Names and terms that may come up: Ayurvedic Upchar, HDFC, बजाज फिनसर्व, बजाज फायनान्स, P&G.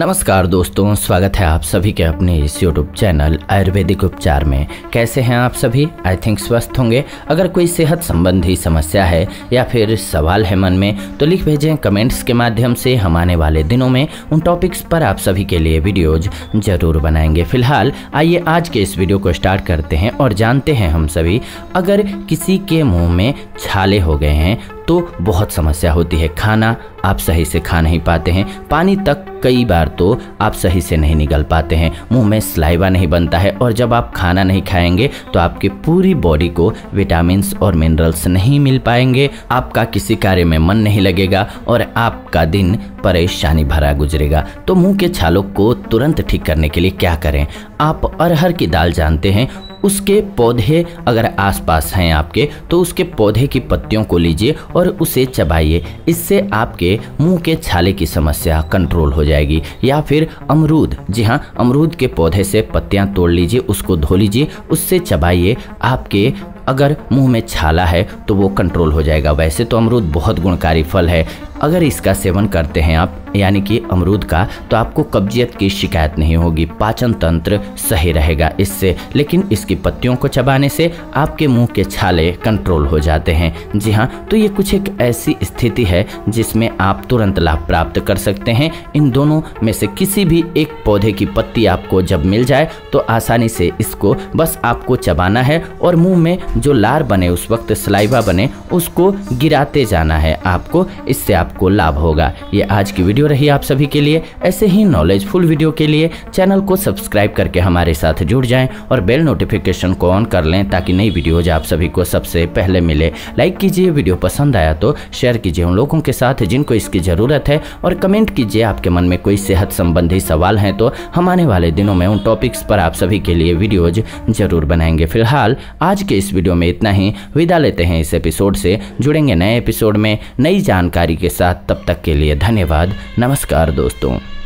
नमस्कार दोस्तों, स्वागत है आप सभी के अपने इस यूट्यूब चैनल आयुर्वेदिक उपचार में। कैसे हैं आप सभी? आई थिंक स्वस्थ होंगे। अगर कोई सेहत संबंधी समस्या है या फिर सवाल है मन में तो लिख भेजें कमेंट्स के माध्यम से। हम आने वाले दिनों में उन टॉपिक्स पर आप सभी के लिए वीडियोज जरूर बनाएंगे। फिलहाल आइए आज के इस वीडियो को स्टार्ट करते हैं और जानते हैं हम सभी, अगर किसी के मुँह में छाले हो गए हैं तो बहुत समस्या होती है। खाना आप सही से खा नहीं पाते हैं, पानी तक कई बार तो आप सही से नहीं निगल पाते हैं, मुंह में सलाइवा नहीं बनता है। और जब आप खाना नहीं खाएंगे तो आपकी पूरी बॉडी को विटामिन्स और मिनरल्स नहीं मिल पाएंगे, आपका किसी कार्य में मन नहीं लगेगा और आपका दिन परेशानी भरा गुजरेगा। तो मुंह के छालों को तुरंत ठीक करने के लिए क्या करें? आप अरहर की दाल जानते हैं, उसके पौधे अगर आसपास हैं आपके तो उसके पौधे की पत्तियों को लीजिए और उसे चबाइए। इससे आपके मुंह के छाले की समस्या कंट्रोल हो जाएगी। या फिर अमरूद, जी हाँ, अमरूद के पौधे से पत्तियां तोड़ लीजिए, उसको धो लीजिए, उससे चबाइए। आपके अगर मुंह में छाला है तो वो कंट्रोल हो जाएगा। वैसे तो अमरूद बहुत गुणकारी फल है, अगर इसका सेवन करते हैं आप, यानी कि अमरूद का, तो आपको कब्जियत की शिकायत नहीं होगी, पाचन तंत्र सही रहेगा इससे। लेकिन इसकी पत्तियों को चबाने से आपके मुंह के छाले कंट्रोल हो जाते हैं। जी हाँ, तो ये कुछ एक ऐसी स्थिति है जिसमें आप तुरंत लाभ प्राप्त कर सकते हैं। इन दोनों में से किसी भी एक पौधे की पत्ती आपको जब मिल जाए तो आसानी से इसको बस आपको चबाना है और मुँह में जो लार बने, उस वक्त सलाइवा बने, उसको गिराते जाना है आपको। इससे आपको लाभ होगा। ये आज की वीडियो रही आप सभी के लिए। ऐसे ही नॉलेजफुल वीडियो के लिए चैनल को सब्सक्राइब करके हमारे साथ जुड़ जाएं और बेल नोटिफिकेशन को ऑन कर लें ताकि नई वीडियोज आप सभी को सबसे पहले मिले। लाइक कीजिए, वीडियो पसंद आया तो शेयर कीजिए उन लोगों के साथ जिनको इसकी ज़रूरत है, और कमेंट कीजिए। आपके मन में कोई सेहत संबंधी सवाल हैं तो हम आने वाले दिनों में उन टॉपिक्स पर आप सभी के लिए वीडियोज जरूर बनाएंगे। फिलहाल आज के इस वीडियो में इतना ही, विदा लेते हैं इस एपिसोड से। जुड़ेंगे नए एपिसोड में नई जानकारी के साथ, तब तक के लिए धन्यवाद। नमस्कार दोस्तों।